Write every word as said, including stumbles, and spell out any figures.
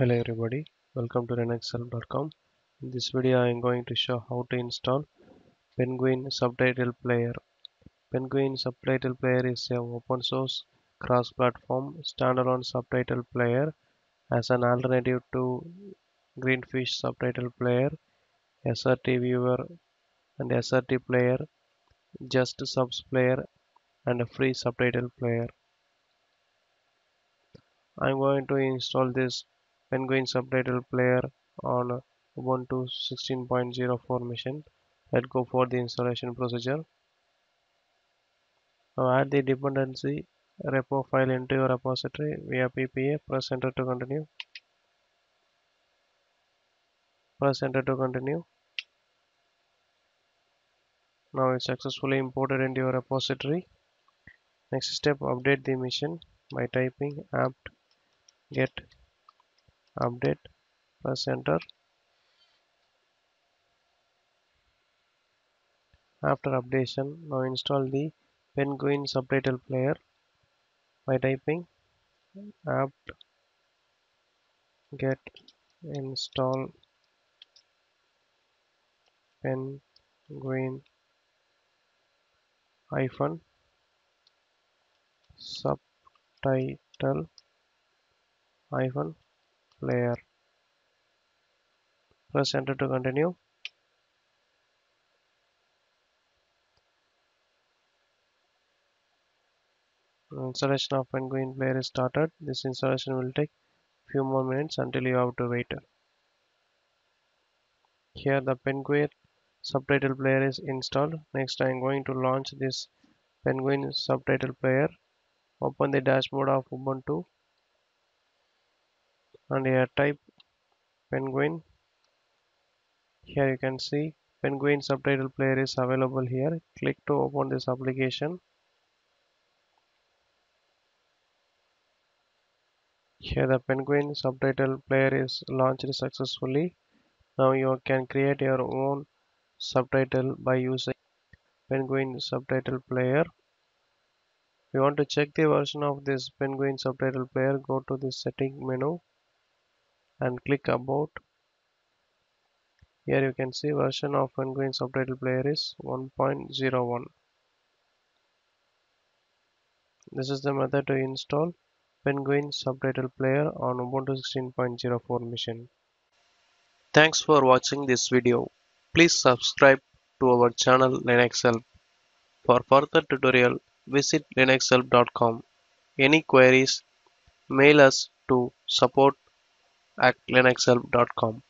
Hello everybody, welcome to renexcel dot com. In this video I am going to show how to install Penguin Subtitle Player. Penguin Subtitle Player is a open source cross-platform standalone subtitle player as an alternative to Greenfish Subtitle Player, S R T Viewer and S R T Player, Just Subs Player and a free subtitle player. I am going to install this Penguin Subtitle Player on Ubuntu sixteen point oh four machine. Let's go for the installation procedure. Now add the dependency repo file into your repository via P P A. Press enter to continue. Press enter to continue. Now it's successfully imported into your repository. Next step, update the machine by typing apt-get update. Press enter. After updation, now install the Penguin Subtitle Player by typing apt-get install penguin hyphen subtitle hyphen player. Press enter to continue. Installation of Penguin Player is started. This installation will take few more minutes until you have to wait. Here the Penguin Subtitle Player is installed. Next I am going to launch this Penguin Subtitle Player. Open the dashboard of Ubuntu and here type Penguin. Here you can see Penguin Subtitle Player is available here. Click to open this application. Here the Penguin Subtitle Player is launched successfully. Now you can create your own subtitle by using Penguin Subtitle Player. If you want to check the version of this Penguin Subtitle Player, go to the setting menu and click about. Here you can see version of Penguin Subtitle Player is one point oh one. This is the method to install Penguin Subtitle Player on Ubuntu sixteen point oh four machine. Thanks for watching this video. Please subscribe to our channel Linux Help. For further tutorial, visit linux help dot com. Any queries, mail us to support at linux help dot com.